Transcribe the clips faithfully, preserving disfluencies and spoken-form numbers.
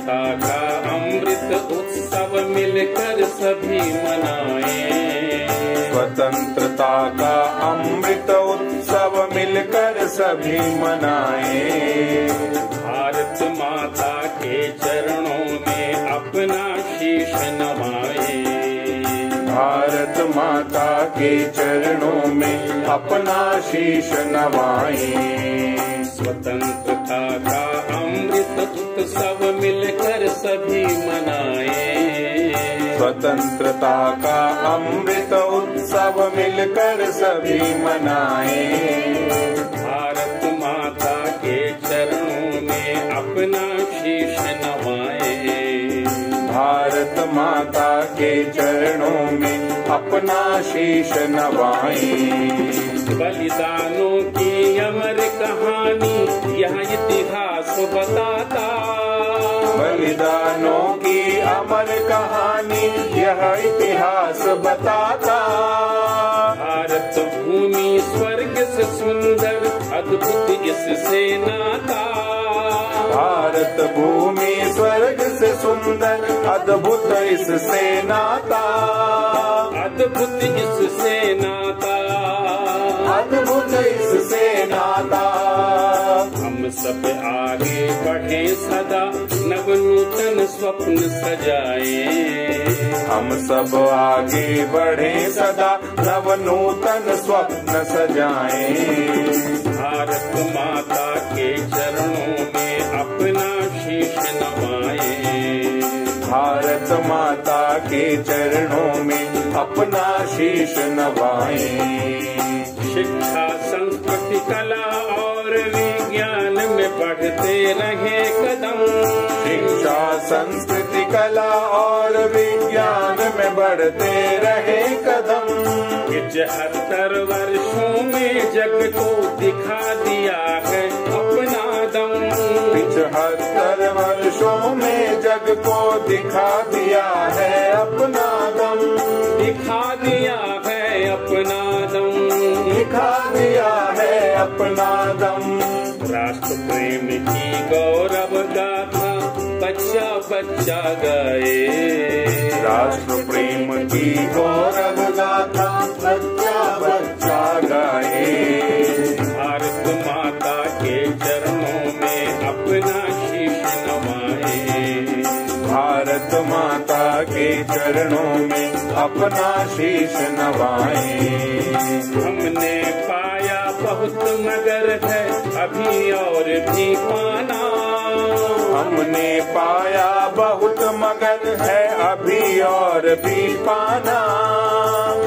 स्वाधीनता का अमृत उत्सव मिलकर सभी मनाएं। स्वतंत्रता का अमृत उत्सव मिलकर सभी मनाएं। भारत माता के चरणों में अपना शीश नवाएं। भारत माता के चरणों में अपना शीश नवाएं। स्वतंत्रता का अमृत उत्सव मिलकर सभी मनाएं। स्वतंत्रता का अमृत उत्सव मिलकर सभी मनाएं। भारत माता के चरणों में अपना शीश नवाएं। भारत माता के चरणों में अपना शीश नवाएं। बलिदानों की अमर कहानी यह इतिहास बताता। बलिदानों की अमर कहानी यह इतिहास बताता। भारत भूमि स्वर्ग से सुंदर अद्भुत इससे नाता। भारत भूमि स्वर्ग से सुंदर अद्भुत इससे नाता। अद्भुत इससे नाता। अद्भुत इससे नाता। हम सब आगे बढ़े सदा नवनूतन स्वप्न सजाएं। हम सब आगे बढ़े सदा नवनूतन स्वप्न सजाएं। भारत माता के चरणों में अपना शीश नवाएं। भारत माता के चरणों में अपना शीश नवाएं। शिक्षा संस्कृति कला और विज्ञान में बढ़ते रहे कदम। शिक्षा संस्कृति कला और विज्ञान में बढ़ते रहे कदम। पचहत्तर वर्षों में जग को दिखा दिया है अपना दम। पचहत्तर वर्षों में जग को दिखा दिया है अपना दम। दिखा दिया है अपना दम। दिखा दिया है अपना दम। राष्ट्र प्रेम की गौरव गाथा बच्चा बच्चा गाए। राष्ट्र प्रेम की गौरव गाथा बच्चा बच्चा गाए। भारत माता के चरणों में अपना शीश नवाए। भारत माता के चरणों में अपना शीश नवाए। हमने पाया बहुत मगर है अभी और भी पाना। हमने पाया बहुत मगर है अभी और भी पाना।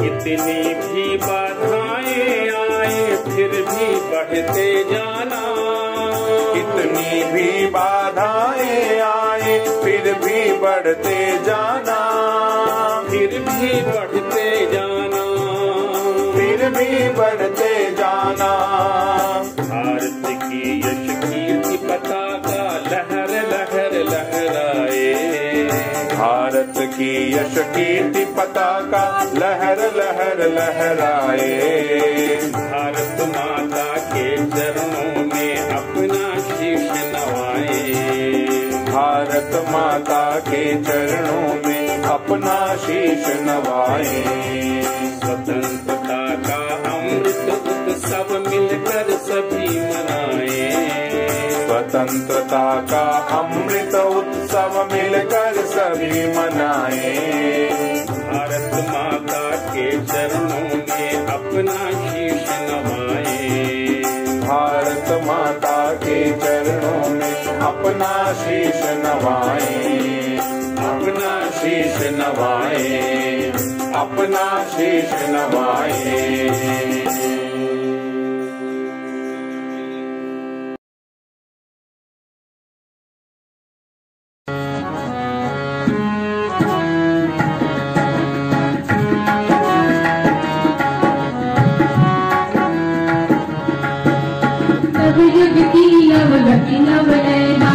इतनी भी बाधाएं आए फिर भी बढ़ते जाना। इतनी भी बाधाएं आए फिर भी बढ़ते जाना। फिर भी बढ़ते जाना। फिर भी बढ़ते जाना। भारत की यश कीर्ति पताका लहर लहर लहराए। भारत की यश कीर्ति पताका लहर लहर लहराए। भारत माता के चरणों में अपना शीश नवाए। भारत माता के चरणों में अपना शीश नवाए। स्वतंत्रता का अमृत उत्सव मिलकर सभी मनाएं। स्वतंत्रता का अमृत उत्सव मिलकर सभी मनाएं। भारत माता के चरणों में अपना शीश नवाएं। भारत माता के चरणों में अपना शीश नवाएं। अपना शीश नवाएं। अपना शीश नवाएं। नव गति नव गति नव नैना।